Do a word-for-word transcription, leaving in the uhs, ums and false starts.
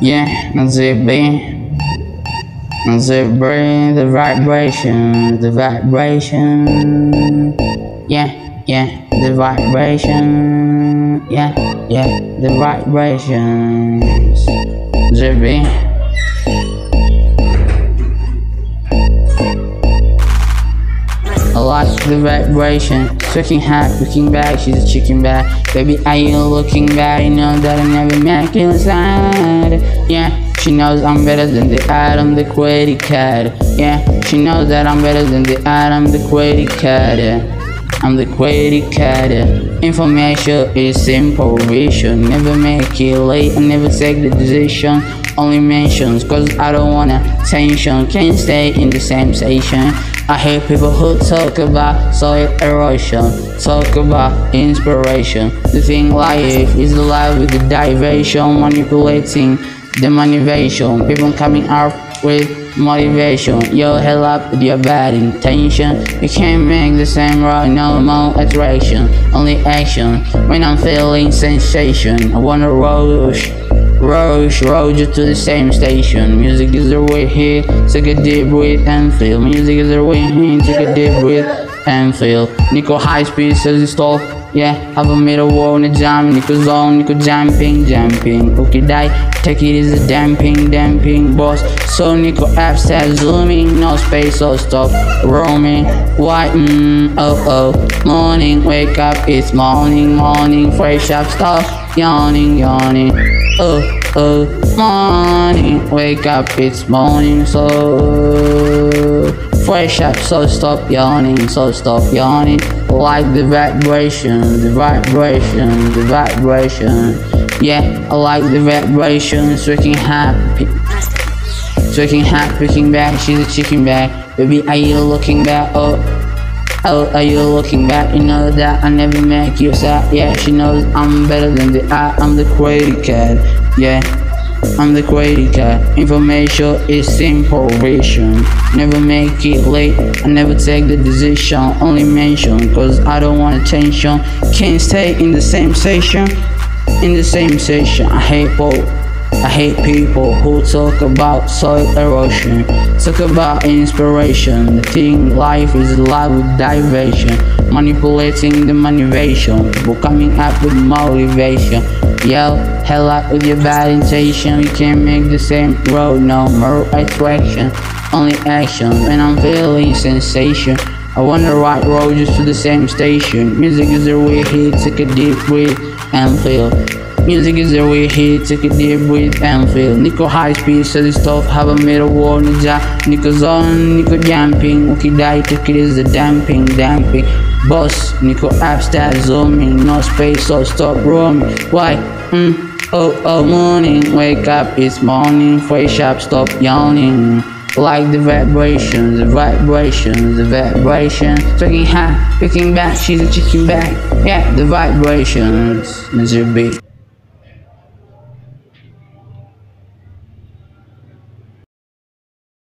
Yeah, Najib B, Najib B, the vibrations, the vibration. Yeah, yeah, the vibration. Yeah, yeah, the vibrations. Najib B. I like the vibration, sucking hot, looking back, she's a chicken back. Baby, are you looking back? You know that I never make you sad. Yeah, she knows I'm better than the Adam, the Quady Cat. Yeah, she knows that I'm better than the Adam, the Quady Cat. I'm the Quady Cat. Information is simple vision. Never make it late, I never take the decision. Only mentions, cause I don't want attention. Can't stay in the same station. I hate people who talk about soil erosion, talk about inspiration. The thing life is alive with the diversion, manipulating the motivation. People coming up with motivation. Yo, hell up with your bad intention. You can't make the same right normal attraction. Only action when I'm feeling sensation. I wanna rush. Rush, road you to the same station. Music is the way here, take a deep breath and feel. Music is the way here, take a deep breath and feel. Nico high speed says it's tall. Yeah, have a middle wall in a jam. Nico zone, Nico jumping, jumping. Okay, die, take it as a damping, damping boss. So Nico app says zooming, no space or stop. Roaming, white, mm, oh oh. Morning, wake up, it's morning, morning. Fresh up, stop, yawning, yawning. Oh, oh, morning, wake up, it's morning, so fresh up, so stop yawning, so stop yawning. Like the vibration, the vibration, the vibration. Yeah, I like the vibration, freaking happy. Freaking happy, picking back, she's a chicken back. Baby, are you looking back? Oh, oh, are you looking back? You know that I never make you sad. Yeah, she knows I'm better than the I. I'm the Quady Cat. Yeah, I'm the Quady Cat. Information is information. Never make it late. I never take the decision. Only mention, cause I don't want attention. Can't stay in the same station. In the same station. I hate both. I hate people who talk about soil erosion, talk about inspiration. The thing life is alive with diversion, manipulating the motivation, people coming up with motivation. Yo, hell up with your bad intention. You can't make the same road, no more attraction, only action when I'm feeling sensation. I wanna ride road just to the same station. Music is the way here, take a deep breath and feel. Music is the way here, take a deep breath and feel. Nico high speed, so this stuff, have a middle wall, Nija. Nico's on, Nico jumping, okay, die, take it as a damping, damping. Boss, Nico upstairs, zooming, no space, so stop roaming. Why? Mm, oh, oh, morning, wake up, it's morning, fresh up, stop yawning. Like the vibrations, the vibrations, the vibrations. Taking high, picking back, she's a chicken back. Yeah, the vibrations, Mister B.